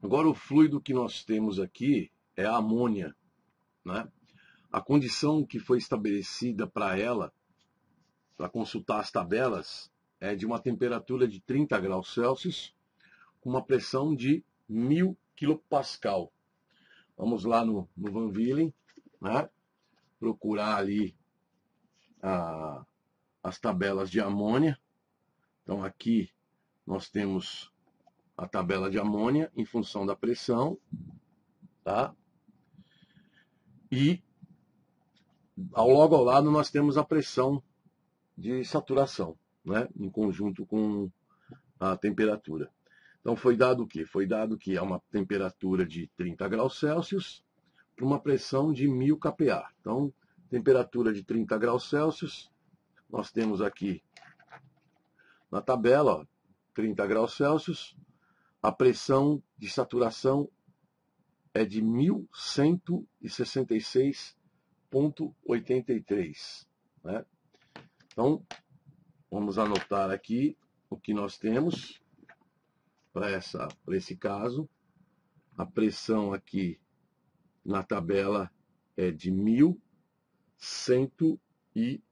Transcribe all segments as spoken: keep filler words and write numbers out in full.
Agora, o fluido que nós temos aqui é a amônia, né? A condição que foi estabelecida para ela, para consultar as tabelas, é de uma temperatura de trinta graus Celsius, com uma pressão de mil quilopascal. Vamos lá no, no Van Vliet, né? Procurar ali a, as tabelas de amônia. Então aqui nós temos a tabela de amônia em função da pressão, tá? E ao logo ao lado nós temos a pressão de saturação, né? Em conjunto com a temperatura. Então foi dado o quê? Foi dado que é uma temperatura de trinta graus Celsius para uma pressão de mil kPa. Então, temperatura de trinta graus Celsius, nós temos aqui na tabela, ó, trinta graus Celsius, a pressão de saturação é de mil cento e sessenta e seis vírgula oitenta e três, né? Então, vamos anotar aqui o que nós temos para essa, para esse caso. A pressão aqui na tabela é de mil cento e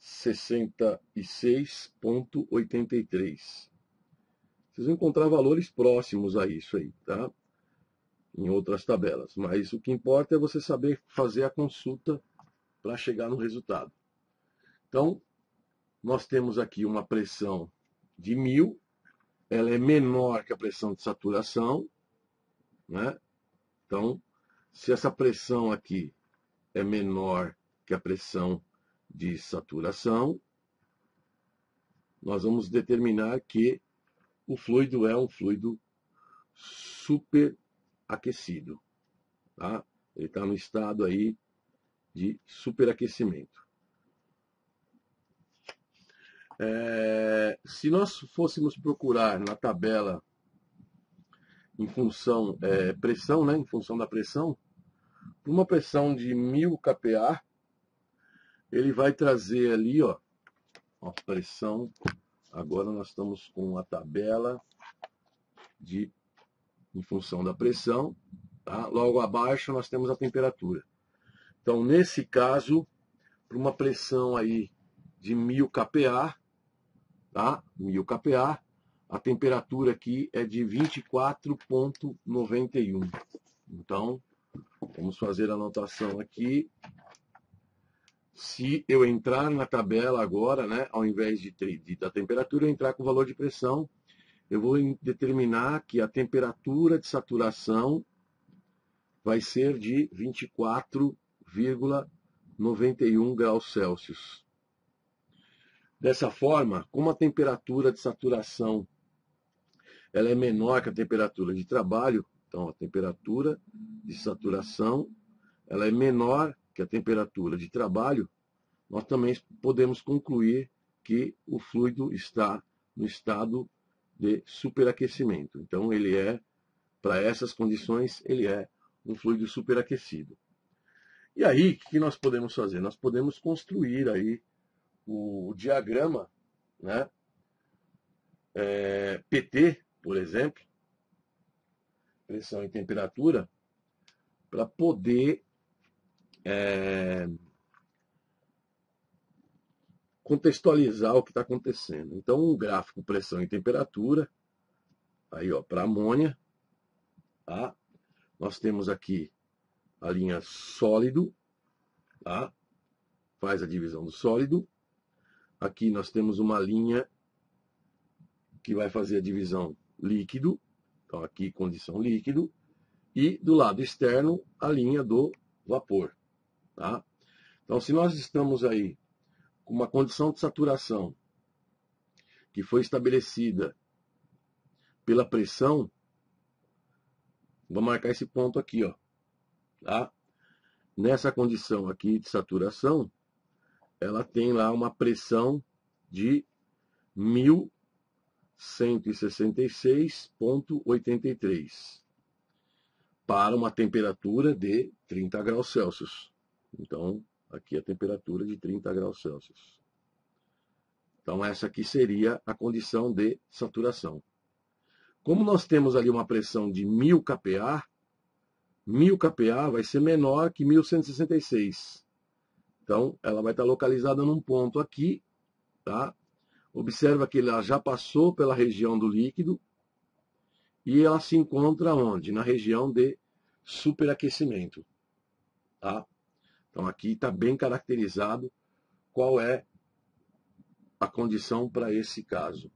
sessenta e seis vírgula oitenta e três. Vocês vão encontrar valores próximos a isso aí, tá? Em outras tabelas, mas o que importa é você saber fazer a consulta para chegar no resultado. Então, nós temos aqui uma pressão de mil, ela é menor que a pressão de saturação, né? Então, se essa pressão aqui é menor que a pressão de saturação, nós vamos determinar que o fluido é um fluido superaquecido, tá? Ele está no estado aí de superaquecimento. É, se nós fôssemos procurar na tabela em função é, pressão, né, em função da pressão, por uma pressão de mil kPa, ele vai trazer ali, ó, a pressão. Agora nós estamos com a tabela de em função da pressão, tá? Logo abaixo nós temos a temperatura. Então, nesse caso, por uma pressão aí de mil kPa, tá? mil kPa, a temperatura aqui é de vinte e quatro vírgula noventa e um. Então, vamos fazer a anotação aqui. Se eu entrar na tabela agora, né, ao invés de, de da temperatura, eu entrar com o valor de pressão, eu vou determinar que a temperatura de saturação vai ser de vinte e quatro vírgula noventa e um graus Celsius. Dessa forma, como a temperatura de saturação ela é menor que a temperatura de trabalho, então a temperatura de saturação ela é menor que a temperatura de trabalho, nós também podemos concluir que o fluido está no estado de superaquecimento. Então, ele é, para essas condições, ele é um fluido superaquecido. E aí, o que nós podemos fazer? Nós podemos construir aí o diagrama, né? É, P T, por exemplo, pressão e temperatura, para poder É... contextualizar o que está acontecendo. Então, um gráfico pressão e temperatura, aí ó, para amônia, tá? Nós temos aqui a linha sólido, tá? Faz a divisão do sólido. Aqui nós temos uma linha que vai fazer a divisão líquido, então aqui condição líquido, e do lado externo a linha do vapor. Tá? Então, se nós estamos aí com uma condição de saturação que foi estabelecida pela pressão, vou marcar esse ponto aqui, ó, tá? Nessa condição aqui de saturação, ela tem lá uma pressão de mil cento e sessenta e seis vírgula oitenta e três para uma temperatura de trinta graus Celsius. Então, aqui a temperatura de trinta graus Celsius. Então, essa aqui seria a condição de saturação. Como nós temos ali uma pressão de mil kPa, mil kPa vai ser menor que mil cento e sessenta e seis. Então, ela vai estar localizada num ponto aqui, tá? Observa que ela já passou pela região do líquido e ela se encontra onde? Na região de superaquecimento, tá? Então, aqui está bem caracterizado qual é a condição para esse caso.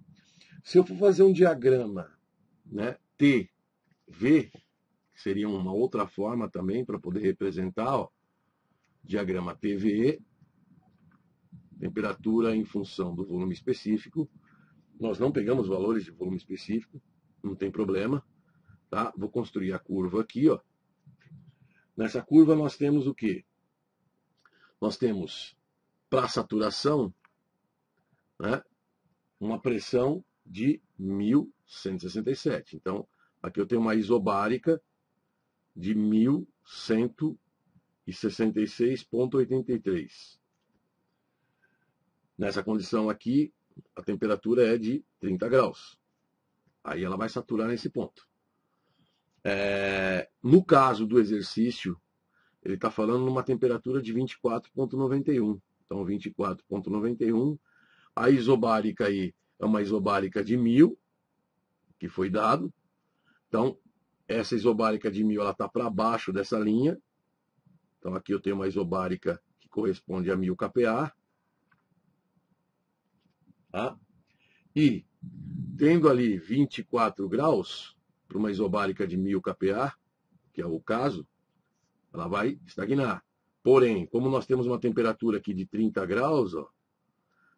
Se eu for fazer um diagrama, né, T, V, que seria uma outra forma também para poder representar, ó, diagrama T V E, temperatura em função do volume específico. Nós não pegamos valores de volume específico, não tem problema, tá? Vou construir a curva aqui, ó. Nessa curva nós temos o quê? Nós temos, para saturação, né, uma pressão de mil cento e sessenta e sete. Então, aqui eu tenho uma isobárica de mil cento e sessenta e seis vírgula oitenta e três. Nessa condição aqui, a temperatura é de trinta graus. Aí ela vai saturar nesse ponto. É, no caso do exercício, ele está falando numa temperatura de vinte e quatro vírgula noventa e um. Então, vinte e quatro vírgula noventa e um. A isobárica aí é uma isobárica de mil, que foi dado. Então, essa isobárica de mil está para baixo dessa linha. Então, aqui eu tenho uma isobárica que corresponde a mil kPa. Tá? E, tendo ali vinte e quatro graus, para uma isobárica de mil kPa, que é o caso, ela vai estagnar. Porém, como nós temos uma temperatura aqui de trinta graus, ó,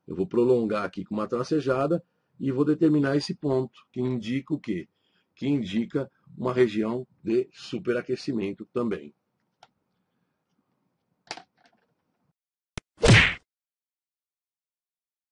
eu vou prolongar aqui com uma tracejada e vou determinar esse ponto, que indica o quê? Que indica uma região de superaquecimento também.